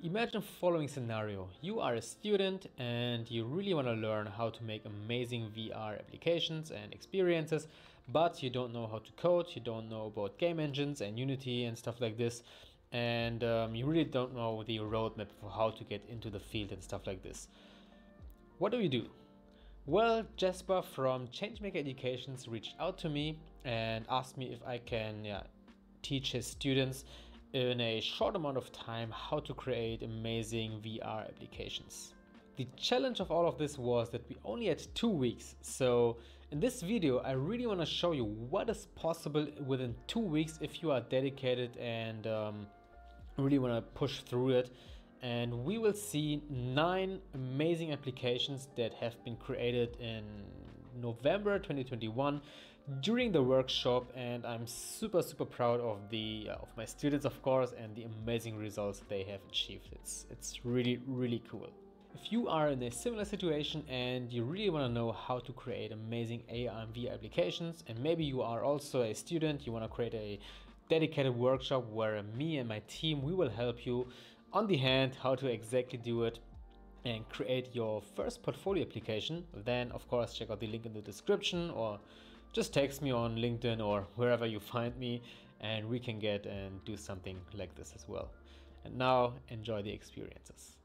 Imagine following scenario. You are a student and you really want to learn how to make amazing VR applications and experiences, but you don't know how to code, you don't know about game engines and Unity and stuff like this, and you really don't know the roadmap for how to get into the field and stuff like this. What do you do? Well, Jasper from Changemaker Educations reached out to me and asked me if I can teach his students in a short amount of time how to create amazing VR applications. The challenge of all of this was that we only had 2 weeks, so in this video I really want to show you what is possible within 2 weeks if you are dedicated and really want to push through it, and we will see 9 amazing applications that have been created in November 2021 during the workshop, and I'm super proud of the my students, of course, and the amazing results they have achieved. It's really cool. If you are in a similar situation and you really want to know how to create amazing AR and VR applications, and maybe you are also a student, you want to create a dedicated workshop where me and my team, we will help you on the hand how to exactly do it and create your first portfolio application, then of course check out the link in the description or just text me on LinkedIn or wherever you find me, and we can get and do something like this as well. And now enjoy the experiences.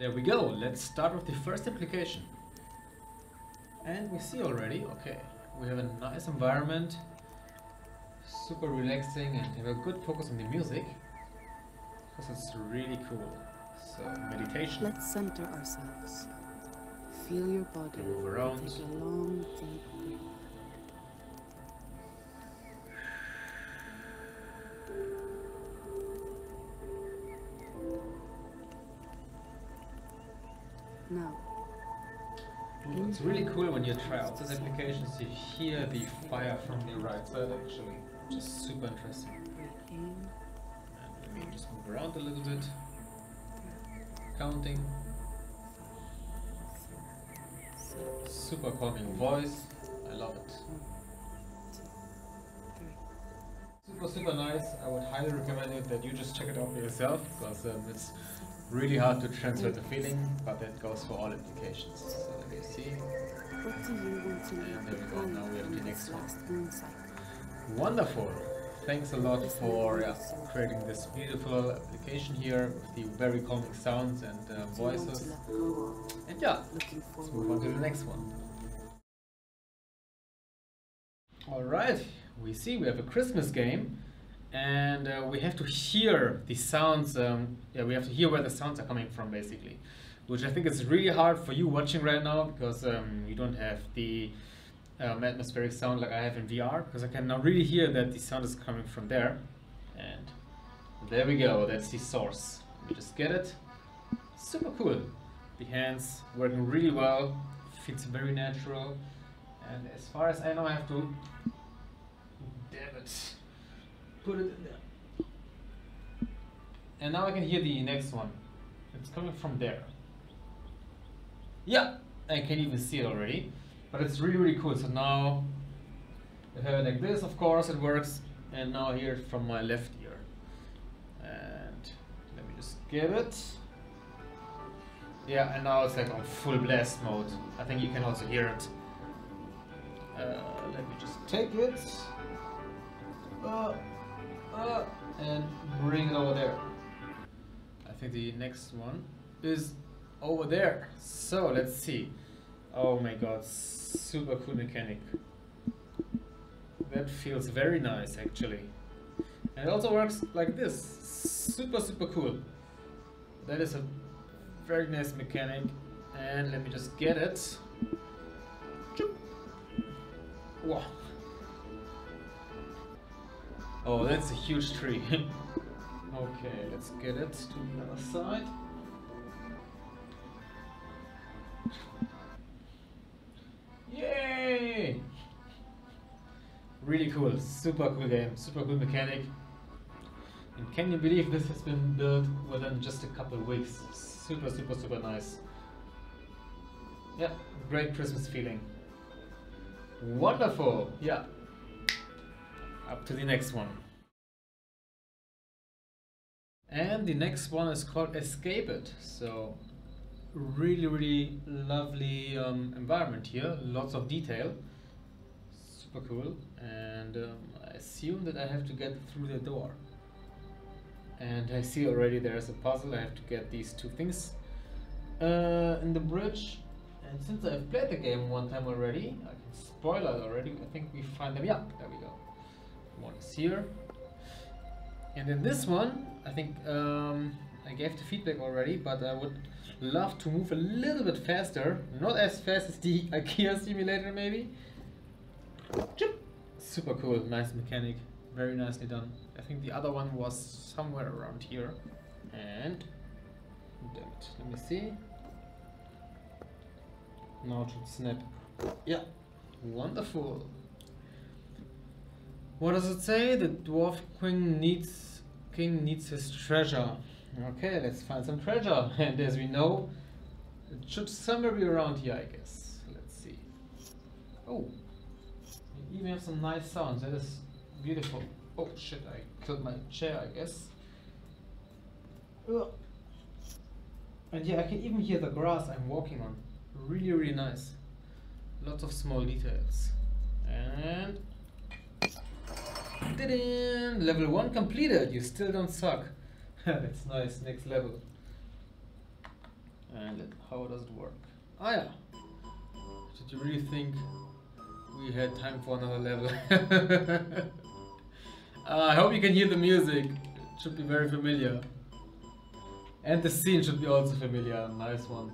There we go, let's start with the first application. And we see already, okay, we have a nice environment, super relaxing, and have a good focus on the music. This is really cool. So, meditation. Let's center ourselves. Feel your body. Move around. Take a long, deep breath. Now. It's really cool when you try out these applications, you hear the fire from the right side actually. Which is super interesting. Just move around a little bit, counting, super calming voice, I love it. Super nice, I would highly recommend it that you just check it out for yourself, because it's really hard to transfer the feeling, but that goes for all applications. So let me see, and there we go, now we have the next one. Wonderful! Thanks a lot for creating this beautiful application here with the very calming sounds and voices. And yeah, let's move on to the next one. Alright, we see we have a Christmas game, and we have to hear the sounds, we have to hear where the sounds are coming from basically. Which I think is really hard for you watching right now, because you don't have the atmospheric sound like I have in VR, because I can now really hear that the sound is coming from there, and there we go, that's the source. Let me just get it. Super cool. The hands working really well, feels very natural, and as far as I know I have to dab it, put it in there, and now I can hear the next one. It's coming from there. Yeah, I can even see it already. But it's really cool. So now I have it like this, of course it works, and now I hear it from my left ear, and let me just give it, yeah, and now it's like on full blast mode. I think you can also hear it. Let me just take it and bring it over there. I think the next one is over there, so let's see. Oh my god, super cool mechanic. That feels very nice actually. And it also works like this. Super cool. That is a very nice mechanic. And let me just get it. Wow. Oh, that's a huge tree. Okay, let's get it to the other side. Yay! Really cool, super cool game, super cool mechanic. And can you believe this has been built within just a couple of weeks? Super nice. Yeah, great Christmas feeling. Wonderful! Yeah. Up to the next one. And the next one is called Escape It. So really, really lovely environment here, lots of detail, super cool. And I assume that I have to get through the door. And I see already there's a puzzle. I have to get these two things in the bridge. And since I've played the game one time already, I can spoil it already. I think we find them. Yeah, there we go. One is here. And in this one, I think I gave the feedback already, but I would love to move a little bit faster. Not as fast as the IKEA simulator, maybe. Super cool, nice mechanic. Very nicely done. I think the other one was somewhere around here. And damn it, let me see. Now it should snap. Yeah, wonderful. What does it say? The dwarf king needs his treasure. Okay, let's find some treasure. And as we know, it should somewhere be around here, I guess. Let's see. Oh, you even have some nice sounds. That is beautiful. Oh shit, I killed my chair, I guess. Ugh. And yeah, I can even hear the grass I'm walking on. Really, really nice. Lots of small details. And level 1 completed. You still don't suck. That's nice. Next level. And how does it work? Ah, yeah. Did you really think we had time for another level? I hope you can hear the music. It should be very familiar. And the scene should be also familiar. Nice one.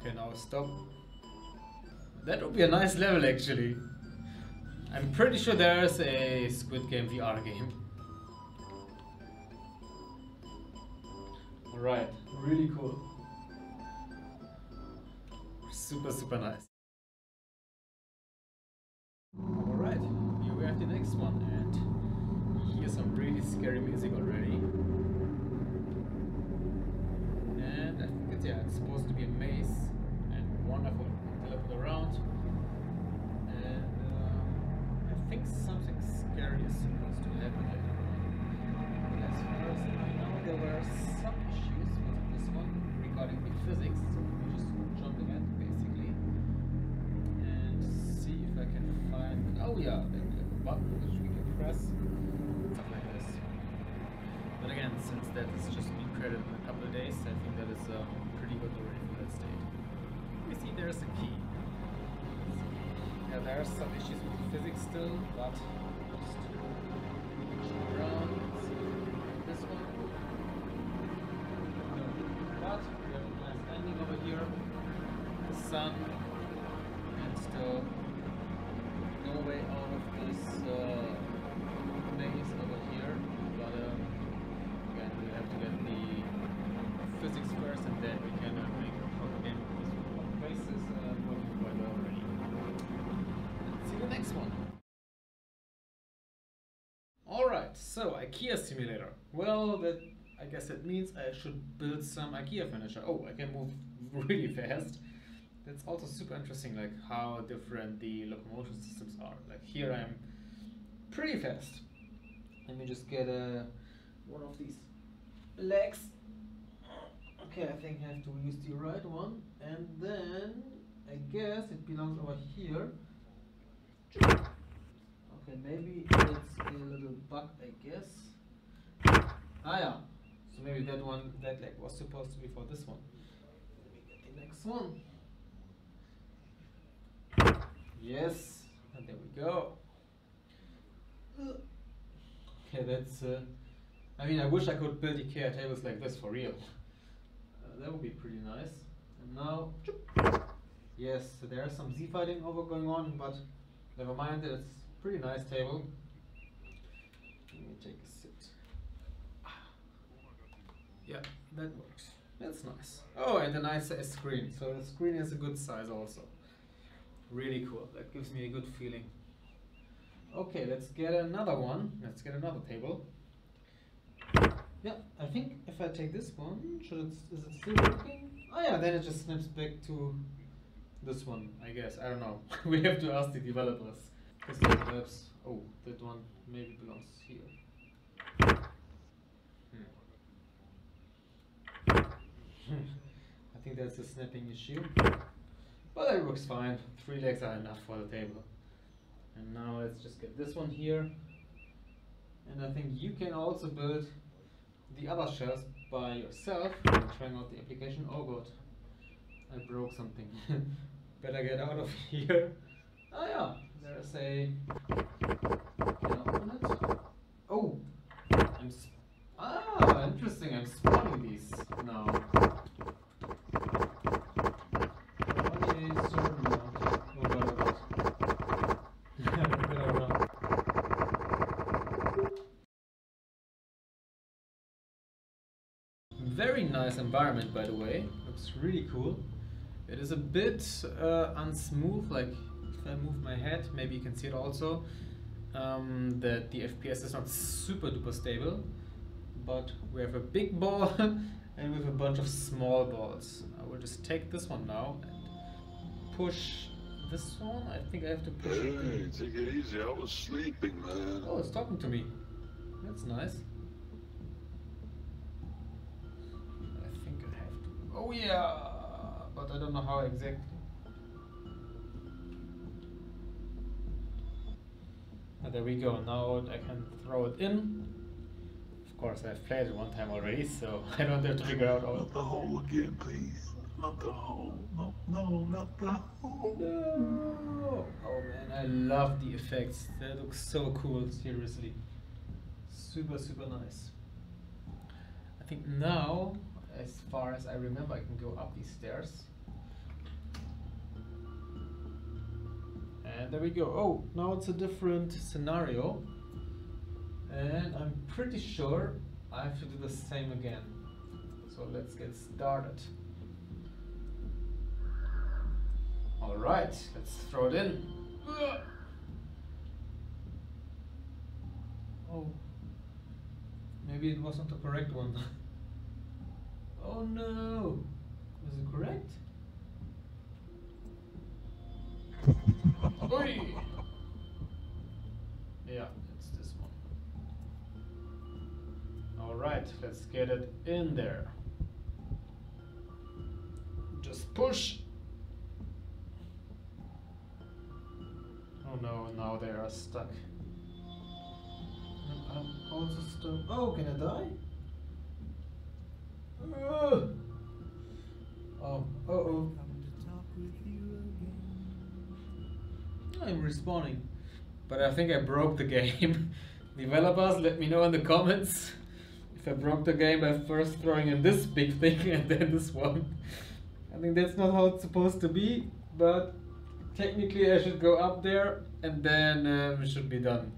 Okay, now stop. That would be a nice level, actually. I'm pretty sure there's a Squid Game VR game. Alright, really cool. Super, super nice. Alright, here we have the next one, and here's some really scary music already. And I think it's, yeah, it's supposed to be a maze, and wonderful to teleport around. I think something scary is supposed to happen. But as far as I know, there were some issues with this one regarding the physics, so we're just jumping at basically and see if I can find. Oh yeah, a button which we can press, stuff like this. But again, since that is just been created in a couple of days, I think that is pretty good already for that state. You see, there's a key. Yeah, there are some issues with the physics still, but just move around. Let's see this one. But we have a nice landing over here. The sun, and still no way out of this maze over here. But again, we have to get the physics first, and then we can make a proper game because one place is working quite well already. The next one. Alright, so IKEA simulator. Well, that I guess that means I should build some IKEA furniture. Oh, I can move really fast. That's also super interesting, like how different the locomotion systems are. Like here I'm pretty fast. Let me just get one of these legs. Okay, I think I have to use the right one. And then I guess it belongs over here. Okay, maybe it's a little bug, I guess. Ah yeah, so maybe that one, that leg was supposed to be for this one. Let me get the next one. Yes, and there we go. Okay, that's I mean, I wish I could build IKEA tables like this for real. That would be pretty nice. And now, yes, so there is some Z-fighting over going on, but never mind, it's a pretty nice table. Let me take a sit. Yeah, that works. That's nice. Oh, and a nice screen. So the screen is a good size also. Really cool. That gives me a good feeling. Okay, let's get another one. Let's get another table. Yeah, I think if I take this one, is it still working? Oh yeah, then it just snaps back to this one, I guess. I don't know. We have to ask the developers. Oh, that one maybe belongs here. think that's a snapping issue. But it works fine. 3 legs are enough for the table. And now let's just get this one here. And I think you can also build the other shelves by yourself. I'm trying out the application. Oh god, I broke something. Better get out of here. Oh yeah, there's a... Can I open it? Oh! Ah, interesting, I'm spawning these now. Very nice environment, by the way. Looks really cool. It is a bit unsmooth, like if I move my head, maybe you can see it also, that the FPS is not super duper stable, but we have a big ball and we have a bunch of small balls. I will just take this one now and push this one. I think I have to push it. Hey, take it easy, I was sleeping, man. Oh, it's talking to me. That's nice. I think I have to... Oh yeah! But I don't know how exactly. Oh, there we go. Now I can throw it in. Of course, I've played it one time already, so I don't have to figure out all. Not the hole again, please. Not the hole. No, no, not the hole. No. Oh man, I love the effects. That looks so cool. Seriously, super, super nice. I think now, as far as I remember, I can go up these stairs. And there we go. Oh, now it's a different scenario. And I'm pretty sure I have to do the same again. So let's get started. Alright, let's throw it in. Oh, maybe it wasn't the correct one. Oh no! Was it correct? Oi! Yeah, it's this one. Alright, let's get it in there. Just push! Oh no, now they are stuck. I'm also stuck. Oh, can I die? Oh, oh. I'm respawning, but I think I broke the game. Developers, let me know in the comments if I broke the game by first throwing in this big thing and then this one. I think that's not how it's supposed to be, but technically I should go up there and then it should be done.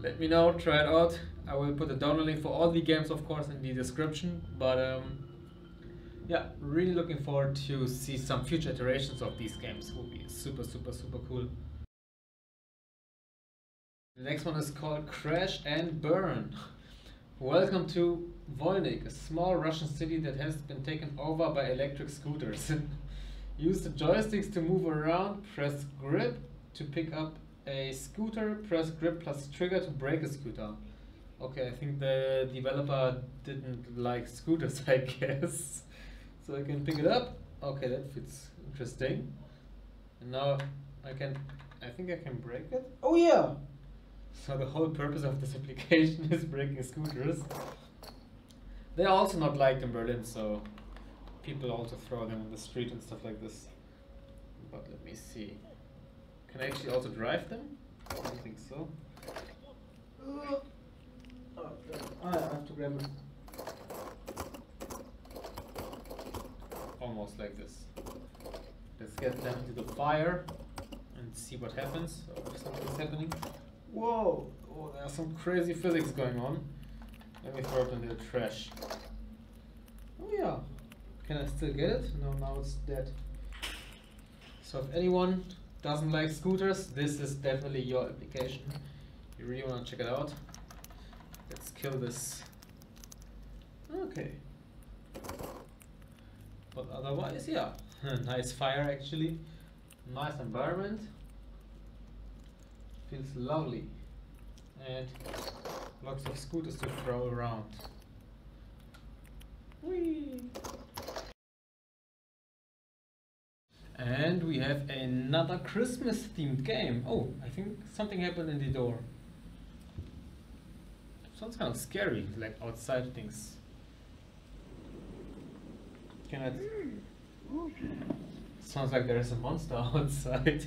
Let me know, try it out. I will put a download link for all the games, of course, in the description, but yeah, really looking forward to see some future iterations of these games. It will be super, super, super cool. The next one is called Crash and Burn. Welcome to Vojnik, a small Russian city that has been taken over by electric scooters. Use the joysticks to move around, press grip to pick up a scooter, press grip plus trigger to brake a scooter. Okay, I think the developer didn't like scooters, I guess. So I can pick it up. Okay, that fits. Interesting. And now I can... I think I can break it. Oh yeah! So the whole purpose of this application is breaking scooters. They are also not liked in Berlin, so people also throw them on the street and stuff like this. But let me see. Can I actually also drive them? I don't think so. Oh, I have to grab it. Almost like this. Let's get them to the fire and see what happens. Oh, something's happening. Whoa! Oh, there's some crazy physics going on. Let me throw it into the trash. Oh yeah. Can I still get it? No, now it's dead. So if anyone doesn't like scooters, this is definitely your application. You really want to check it out. Let's kill this. Okay. But otherwise, yeah. Nice fire, actually. Nice environment. Feels lovely. And lots of scooters to throw around. Whee! And we have another Christmas themed game. Oh, I think something happened in the door. Sounds kind of scary, like outside things. Can I... Sounds like there is a monster outside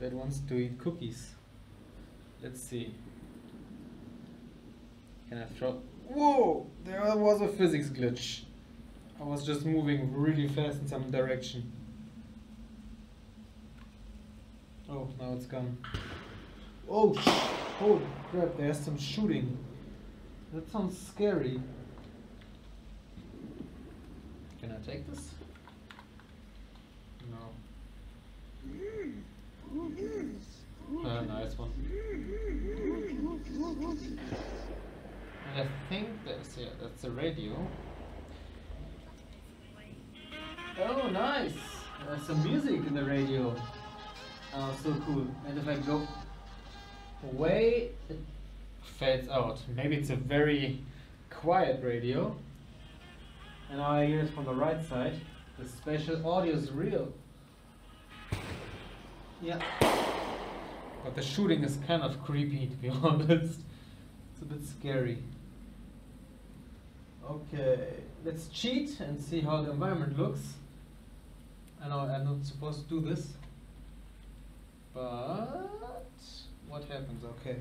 that wants to eat cookies. Let's see. Can I throw... Whoa! There was a physics glitch. I was just moving really fast in some direction. Oh, now it's gone. Oh, holy crap, there's some shooting. That sounds scary. Can I take this? No. Nice one. And I think that's, yeah, that's a radio. Oh, nice! There's some music in the radio. Oh, so cool. And if I go away, it fades out. Maybe it's a very quiet radio. And now I hear it from the right side. The special audio is real. Yeah. But the shooting is kind of creepy, to be honest. It's a bit scary. Okay, let's cheat and see how the environment looks. I know I'm not supposed to do this, but what happens? Okay,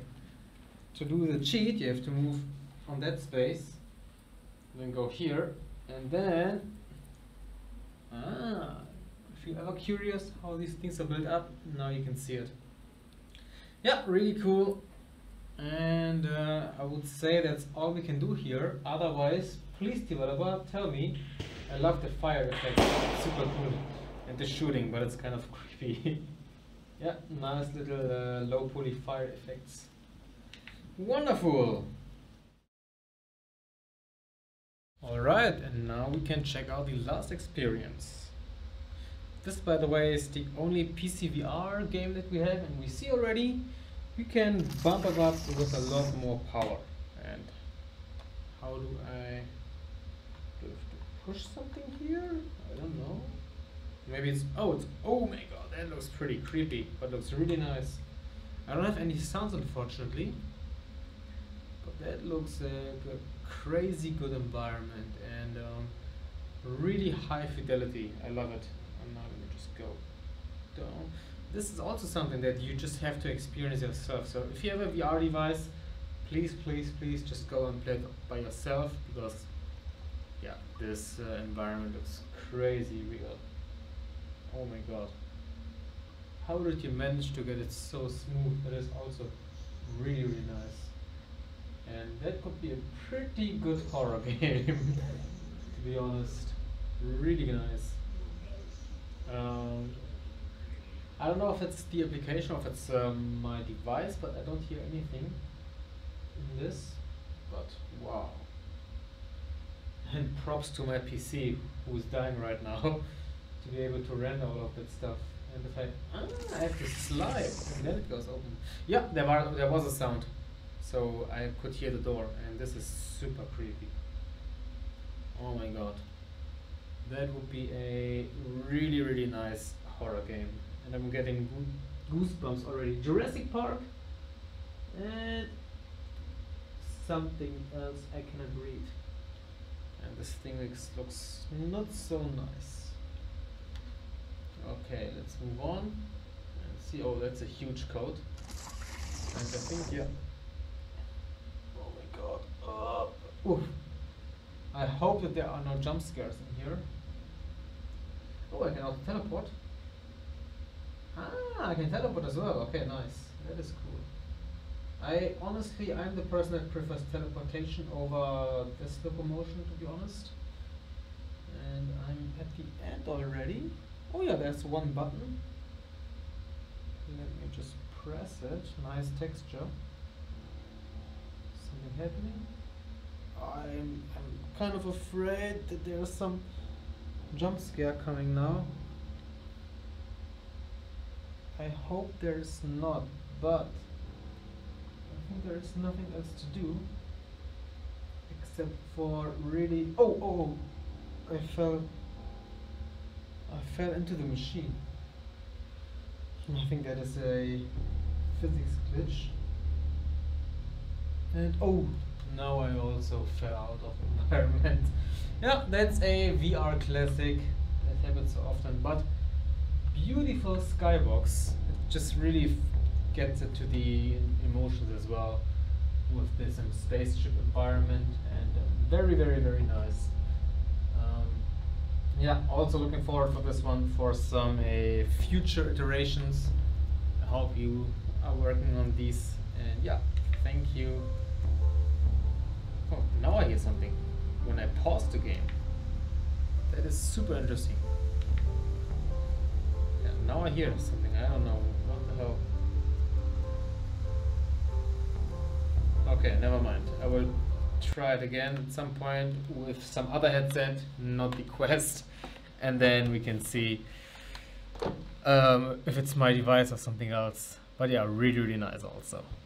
to do the cheat you have to move from that space, then go here, and then if you're ever curious how these things are built up, now you can see it. Yeah, really cool. And I would say that's all we can do here. Otherwise, please developer, tell me. I love the fire effect, it's super cool, and the shooting, but it's kind of creepy. Yeah, nice little low poly fire effects. Wonderful. All right, and now we can check out the last experience. This, by the way, is the only PCVR game that we have, and we see already we can bump it up with a lot more power. And how do I have to push something here? I don't know. Maybe it's, oh, it's, oh my god, that looks pretty creepy, but looks really nice. I don't have any sounds, unfortunately, but that looks like a crazy good environment and really high fidelity. I love it. I'm not gonna just go down. This is also something that you just have to experience yourself. So if you have a VR device, please, please, please just go and play it by yourself, because yeah, this environment looks crazy real. Oh my god. How did you manage to get it so smooth? That is also really, really nice. And that could be a pretty good horror game, to be honest. Really nice. I don't know if it's the application or if it's my device, but I don't hear anything in this, but wow. And props to my PC, who's dying right now, to be able to render all of that stuff. And if I... Ah, I have to slide, and then it goes open. Yeah, there was a sound, so I could hear the door, and this is super creepy. Oh my god. That would be a really, really nice horror game. And I'm getting goosebumps already. Jurassic Park and something else I cannot read. And this thing looks not so nice. Okay, let's move on and see. Oh, that's a huge code. And I think, yeah. Oh my god. Oof. I hope that there are no jump scares in here. Oh, I can also teleport. Ah, I can teleport as well. Okay, nice. That is cool. I honestly, I'm the person that prefers teleportation over this locomotion, to be honest. And I'm at the end already. Oh yeah, there's one button. Let me just press it. Nice texture. Something happening. I'm kind of afraid that there's some jump scare coming now. I hope there's not, but I think there is nothing else to do except for really... Oh, I fell into the machine. I think that is a physics glitch. And oh, now I also fell out of environment. Yeah, that's a VR classic. That happens so often, but beautiful skybox. It just really gets it to the emotions as well with this spaceship environment, and very, very, very nice. Yeah, also looking forward for this one for some future iterations. I hope you are working on these, and yeah, thank you. Oh, now I hear something when I pause the game. That is super interesting. Yeah, now I hear something. I don't know what the hell. Okay, never mind. I will try it again at some point with some other headset, not the Quest, and then we can see if it's my device or something else. But yeah, really, really nice also.